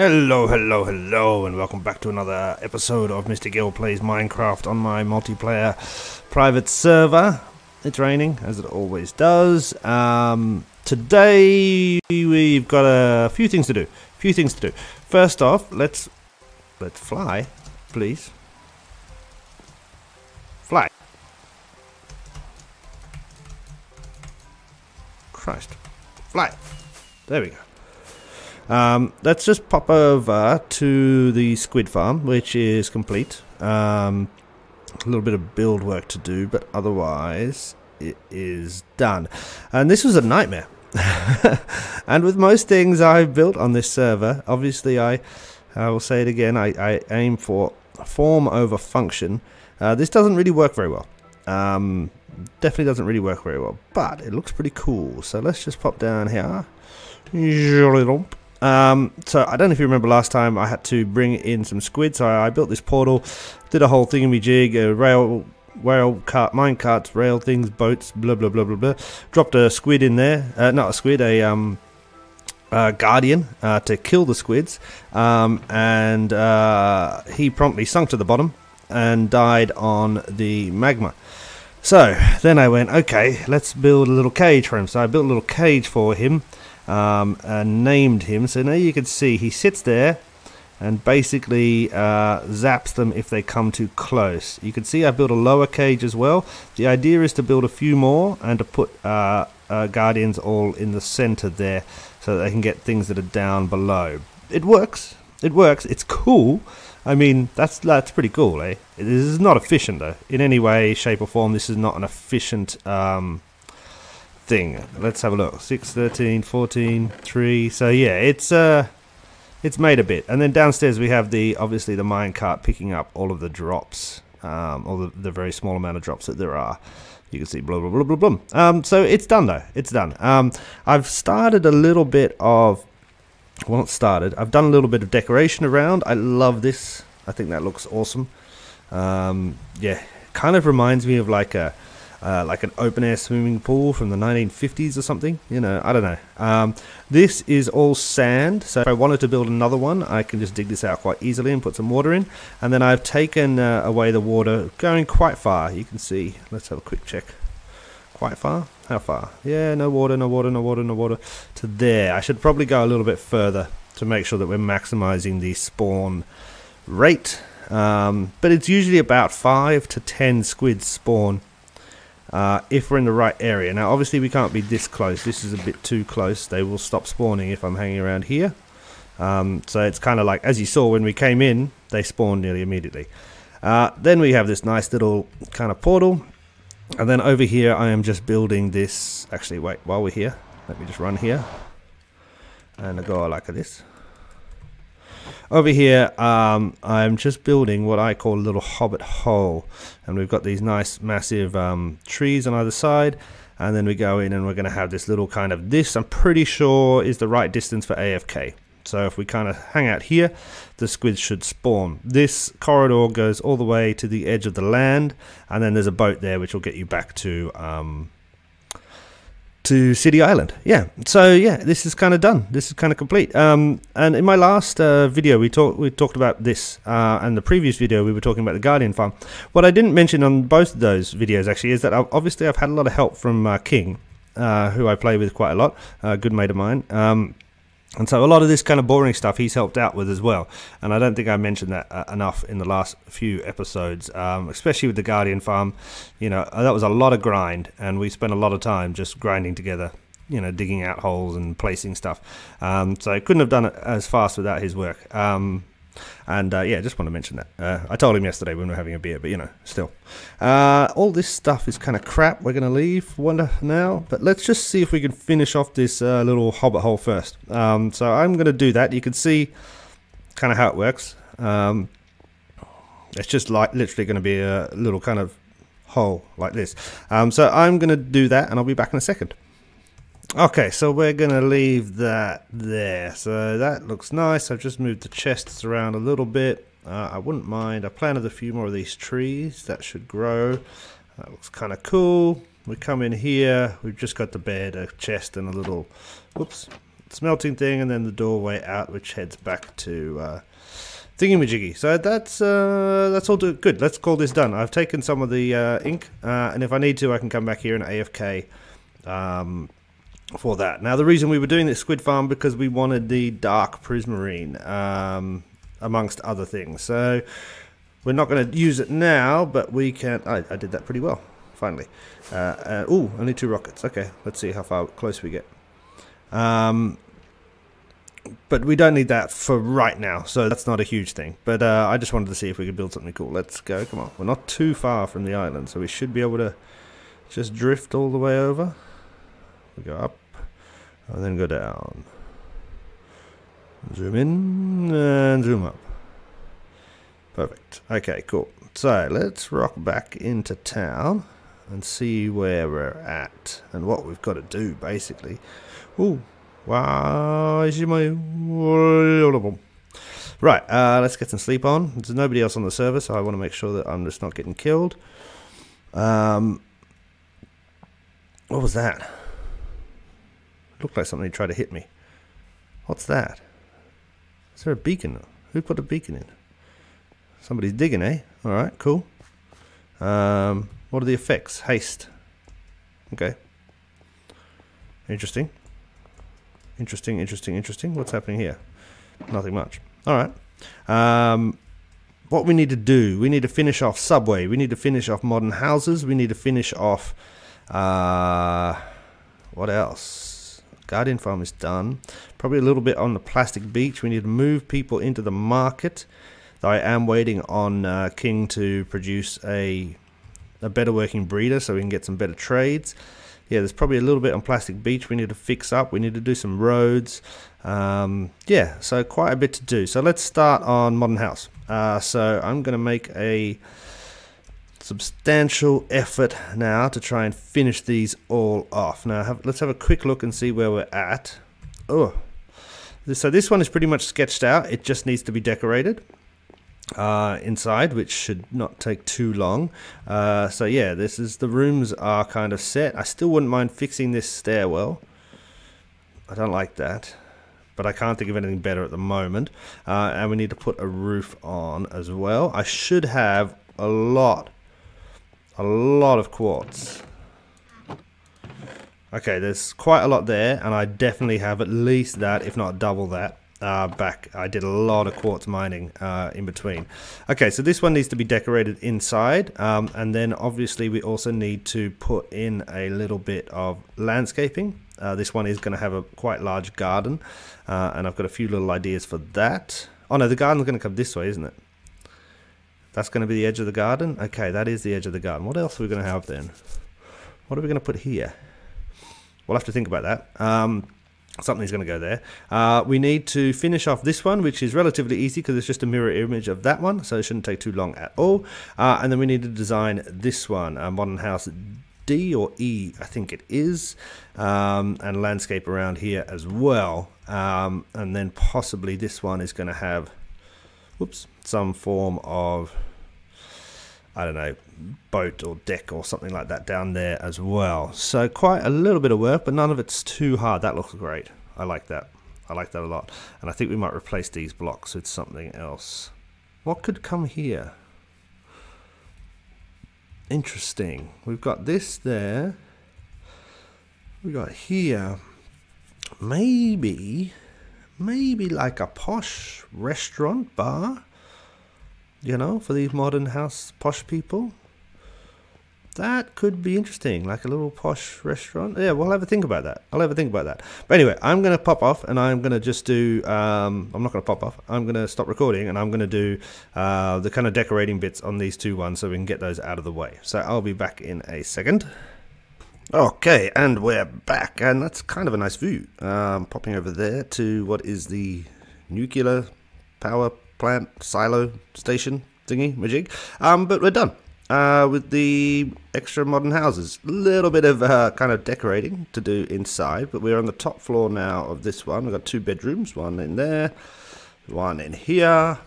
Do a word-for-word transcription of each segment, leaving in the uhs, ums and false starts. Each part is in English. Hello, hello, hello, and welcome back to another episode of Mister Gill Plays Minecraft on my multiplayer private server. It's raining, as it always does. Um, today, we've got a few things to do. A few things to do. First off, let's... Let's fly, please. Fly. Christ. Fly. There we go. Um, let's just pop over to the squid farm, which is complete. Um, a little bit of build work to do, but otherwise it is done. And this was a nightmare. And with most things I've built on this server, obviously I, I will say it again, I, I aim for form over function. Uh, this doesn't really work very well. Um, definitely doesn't really work very well, but it looks pretty cool. So let's just pop down here. Um, so I don't know if you remember last time I had to bring in some squid, so I, I built this portal, did a whole thingamajig, uh, rail, rail cart, mine carts, rail things, boats, blah blah blah blah blah. Dropped a squid in there, uh, not a squid, a um, uh, guardian uh, to kill the squids, um, and uh, he promptly sunk to the bottom and died on the magma. So then I went, okay, let's build a little cage for him. So I built a little cage for him. Um, and named him, so now you can see he sits there and basically uh, zaps them if they come too close. You can see I built a lower cage as well. The idea is to build a few more and to put uh, uh, guardians all in the center there so that they can get things that are down below. It works, it works, it's cool. I mean, that's, that's pretty cool, eh? This is not efficient though, in any way, shape or form. This is not an efficient um, thing. Let's have a look. Six, thirteen, fourteen, three. So yeah, it's uh it's made a bit. And then downstairs we have the obviously the minecart picking up all of the drops, um all the, the very small amount of drops that there are. You can see blah blah blah blah blah. Um so it's done though, it's done. um I've started a little bit of, well, not started, I've done a little bit of decoration around. I love this, I think that looks awesome. Um yeah, kind of reminds me of like a Uh, like an open-air swimming pool from the nineteen fifties or something, you know, I don't know. Um, this is all sand, so if I wanted to build another one, I can just dig this out quite easily and put some water in. And then I've taken uh, away the water going quite far, you can see. Let's have a quick check. Quite far? How far? Yeah, no water, no water, no water, no water. To there. I should probably go a little bit further to make sure that we're maximizing the spawn rate. Um, but it's usually about five to ten squids spawn. Uh, if we're in the right area. Now obviously we can't be this close, this is a bit too close, they will stop spawning if I'm hanging around here. Um, so it's kind of like, as you saw when we came in, they spawned nearly immediately. Uh, then we have this nice little kind of portal, and then over here I am just building this, actually wait, while we're here, let me just run here, and I go like this. Over here, um, I'm just building what I call a little hobbit hole. And we've got these nice massive um, trees on either side. And then we go in and we're going to have this little kind of this, I'm pretty sure, is the right distance for A F K. So if we kind of hang out here, the squids should spawn. This corridor goes all the way to the edge of the land. And then there's a boat there which will get you back to... Um, to City Island. Yeah, so yeah, this is kind of done, this is kind of complete. Um, and in my last uh, video we talked we talked about this, uh, and the previous video we were talking about the Guardian Farm. What I didn't mention on both of those videos actually is that I've, obviously I've had a lot of help from uh, King, uh, who I play with quite a lot, a good mate of mine. Um, and so a lot of this kind of boring stuff he's helped out with as well, and I don't think I mentioned that uh, enough in the last few episodes, um, especially with the Guardian Farm. You know, that was a lot of grind, and we spent a lot of time just grinding together, you know, digging out holes and placing stuff. Um, so I couldn't have done it as fast without his work. Um, and uh, yeah, just want to mention that. Uh, I told him yesterday when we were having a beer, but you know, still. Uh, all this stuff is kind of crap, we're going to leave Wonder now, but let's just see if we can finish off this uh, little hobbit hole first. Um, so I'm going to do that, you can see kind of how it works. Um, it's just like literally going to be a little kind of hole like this. Um, so I'm going to do that and I'll be back in a second. Okay, so we're going to leave that there. So that looks nice. I've just moved the chests around a little bit. Uh, I wouldn't mind. I planted a few more of these trees. That should grow. That looks kind of cool. We come in here. We've just got the bed, a chest, and a little... Whoops. smelting thing, and then the doorway out, which heads back to uh, thingamajiggy. So that's uh, that's all good. Let's call this done. I've taken some of the uh, ink, uh, and if I need to, I can come back here and A F K um, for that. Now, the reason we were doing this squid farm because we wanted the dark prismarine, um, amongst other things. So we're not going to use it now, but we can... I, I did that pretty well, finally. Uh, uh, ooh, only two rockets. Okay, let's see how far close we get. Um, but we don't need that for right now, so that's not a huge thing. But uh, I just wanted to see if we could build something cool. Let's go. Come on. We're not too far from the island, so we should be able to just drift all the way over. We go up and then go down. Zoom in and zoom up. Perfect. Okay, cool. So let's rock back into town and see where we're at and what we've got to do, basically. Ooh. Right, uh, let's get some sleep on. There's nobody else on the server, so I want to make sure that I'm just not getting killed. Um, what was that? Looked like somebody tried to hit me. What's that? Is there a beacon? Who put a beacon in? Somebody's digging, eh? Alright, cool. Um, what are the effects? Haste. Okay. Interesting. Interesting, interesting, interesting. What's happening here? Nothing much. Alright. Um, what we need to do, we need to finish off Subway. We need to finish off Modern Houses. We need to finish off... Uh, what else? Guardian Farm is done. Probably a little bit on the Plastic Beach. We need to move people into the market. I am waiting on uh, King to produce a, a better working breeder so we can get some better trades. Yeah, there's probably a little bit on Plastic Beach we need to fix up. We need to do some roads. Um, yeah, so quite a bit to do. So let's start on Modern House. Uh, so I'm going to make a substantial effort now to try and finish these all off. Now, have, let's have a quick look and see where we're at. Oh, so this one is pretty much sketched out. It just needs to be decorated. Uh, inside, which should not take too long. Uh, so yeah, this is the rooms are kind of set. I still wouldn't mind fixing this stairwell. I don't like that, but I can't think of anything better at the moment. Uh, and we need to put a roof on as well. I should have a lot, a lot of quartz. Okay, there's quite a lot there, and I definitely have at least that, if not double that. Uh, back. I did a lot of quartz mining uh, in between. Okay, so this one needs to be decorated inside, um, and then obviously we also need to put in a little bit of landscaping. Uh, this one is going to have a quite large garden, uh, and I've got a few little ideas for that. Oh no, the garden's going to come this way, isn't it? That's going to be the edge of the garden. Okay, that is the edge of the garden. What else are we going to have then? What are we going to put here? We'll have to think about that. Um, Something's going to go there. Uh, we need to finish off this one, which is relatively easy because it's just a mirror image of that one, so it shouldn't take too long at all. Uh, and then we need to design this one, uh, Modern House D or E, I think it is, um, and landscape around here as well. Um, and then possibly this one is going to have, whoops, some form of, I don't know, boat or deck or something like that down there as well. So quite a little bit of work, but none of it's too hard. That looks great. I like that. I like that a lot. And I think we might replace these blocks with something else. What could come here? Interesting. We've got this there. We've got here. Maybe, maybe like a posh restaurant bar. You know, for these modern house posh people. That could be interesting, like a little posh restaurant. Yeah, we'll have a think about that. I'll have a think about that. But anyway, I'm going to pop off and I'm going to just do... Um, I'm not going to pop off. I'm going to stop recording and I'm going to do uh, the kind of decorating bits on these two ones so we can get those out of the way. So I'll be back in a second. Okay, and we're back. And that's kind of a nice view. Um, popping over there to what is the nuclear power plant, silo, station, thingy, majig. Um, but we're done uh, with the extra modern houses. A little bit of uh, kind of decorating to do inside, but we're on the top floor now of this one. We've got two bedrooms, one in there, one in here.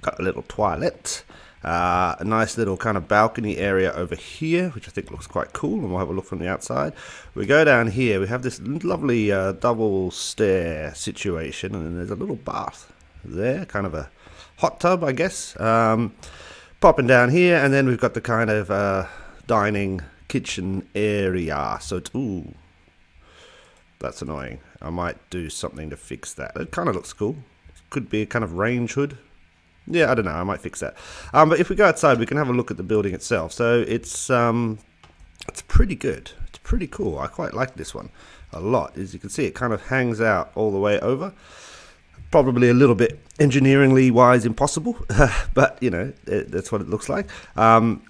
Got a little toilet. Uh, a nice little kind of balcony area over here, which I think looks quite cool, and we'll have a look from the outside. We go down here, we have this lovely uh, double stair situation, and then there's a little bath there, kind of a hot tub, I guess. Um, popping down here, and then we've got the kind of uh, dining kitchen area. So it's, ooh, that's annoying. I might do something to fix that. It kind of looks cool. Could be a kind of range hood. Yeah, I don't know, I might fix that. Um, but if we go outside, we can have a look at the building itself. So it's um, it's pretty good. It's pretty cool. I quite like this one a lot. As you can see, it kind of hangs out all the way over. Probably a little bit engineeringly-wise impossible, but, you know, it, that's what it looks like. Um,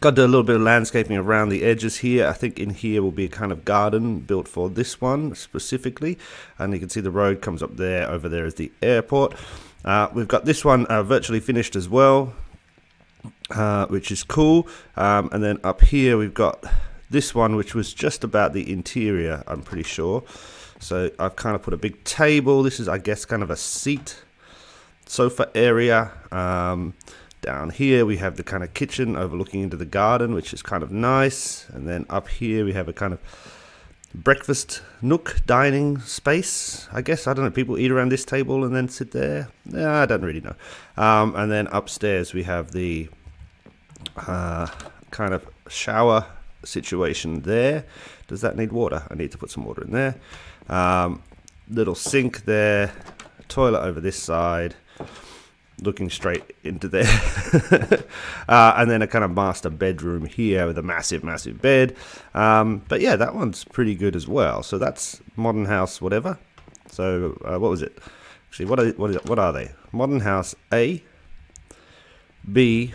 got to do a little bit of landscaping around the edges here. I think in here will be a kind of garden built for this one specifically. And you can see the road comes up there. Over there is the airport. Uh, we've got this one uh, virtually finished as well, uh, which is cool. Um, and then up here we've got this one, which was just about the interior, I'm pretty sure. So I've kind of put a big table. This is, I guess, kind of a seat, sofa area. Um, down here we have the kind of kitchen overlooking into the garden, which is kind of nice. And then up here we have a kind of breakfast nook, dining space, I guess. I don't know, people eat around this table and then sit there. Yeah, I don't really know. Um, and then upstairs we have the uh, kind of shower situation there. Does that need water? I need to put some water in there. Um, little sink there, toilet over this side, looking straight into there. uh, and then a kind of master bedroom here with a massive, massive bed. Um, but yeah, that one's pretty good as well. So that's Modern House whatever. So uh, what was it? Actually, what are, what, is it? What are they? Modern House A, B,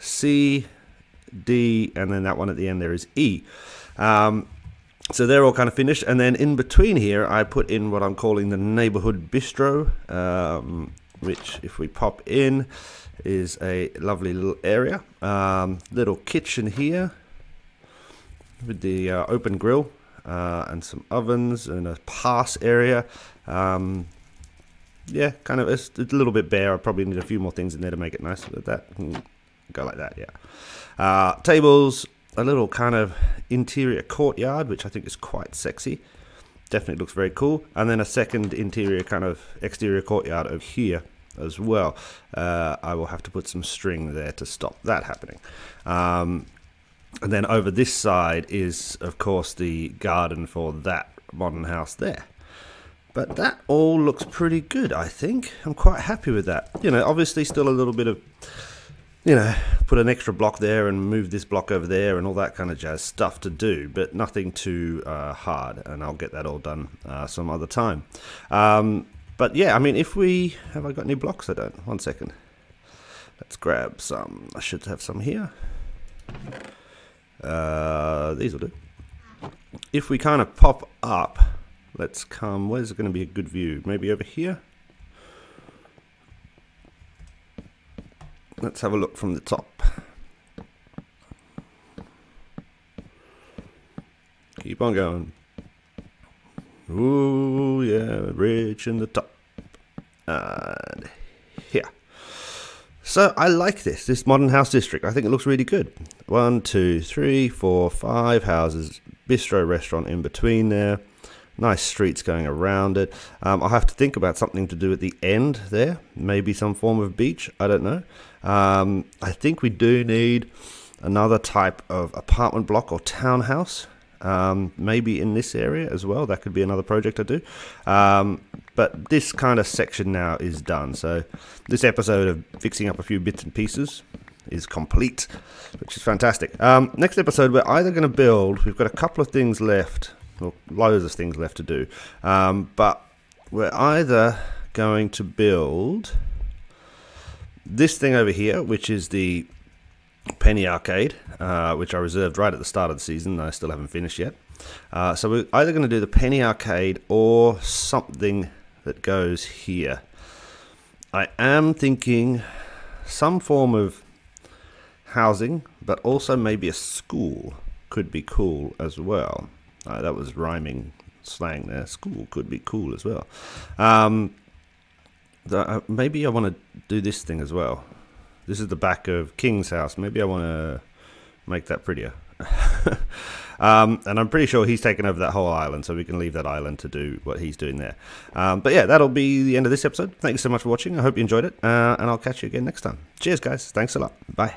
C, D, and then that one at the end there is E. Um, so they're all kind of finished. And then in between here, I put in what I'm calling the Neighborhood Bistro. Um... which, if we pop in, is a lovely little area. Um, little kitchen here with the uh, open grill uh, and some ovens and a pass area. Um, yeah, kind of it's a little bit bare. I probably need a few more things in there to make it nice. Like that, go like that, yeah. Uh, tables, a little kind of interior courtyard, which I think is quite sexy. Definitely looks very cool. And then a second interior kind of exterior courtyard over here as well. Uh, I will have to put some string there to stop that happening. Um, and then over this side is, of course, the garden for that modern house there. But that all looks pretty good, I think. I'm quite happy with that. You know, obviously still a little bit of, you know, put an extra block there and move this block over there and all that kind of jazz stuff to do, but nothing too uh, hard, and I'll get that all done uh, some other time. Um, but yeah, I mean, if we, have I got any blocks? I don't. One second. Let's grab some. I should have some here. Uh, these will do. If we kind of pop up, let's come, where's it going to be a good view? Maybe over here? Let's have a look from the top. Keep on going. Ooh, yeah, rich in the top. And here. So I like this, this modern house district. I think it looks really good. One, two, three, four, five houses. Bistro restaurant in between there. Nice streets going around it. Um, I'll have to think about something to do at the end there. Maybe some form of beach. I don't know. Um, I think we do need another type of apartment block or townhouse, um, maybe in this area as well. That could be another project I do. Um, but this kind of section now is done. So this episode of fixing up a few bits and pieces is complete, which is fantastic. Um, next episode, we're either going to build. We've got a couple of things left. Well, loads of things left to do. Um, but we're either going to build this thing over here, which is the Penny Arcade, uh, which I reserved right at the start of the season. I still haven't finished yet. Uh, so we're either going to do the Penny Arcade or something that goes here. I am thinking some form of housing, but also maybe a school could be cool as well. Uh, that was rhyming slang there. School could be cool as well. Um, the, uh, maybe I want to do this thing as well. This is the back of King's house. Maybe I want to make that prettier. Um, and I'm pretty sure he's taken over that whole island, so we can leave that island to do what he's doing there. Um, but yeah, that'll be the end of this episode. Thank you so much for watching. I hope you enjoyed it, uh, and I'll catch you again next time. Cheers, guys. Thanks a lot. Bye.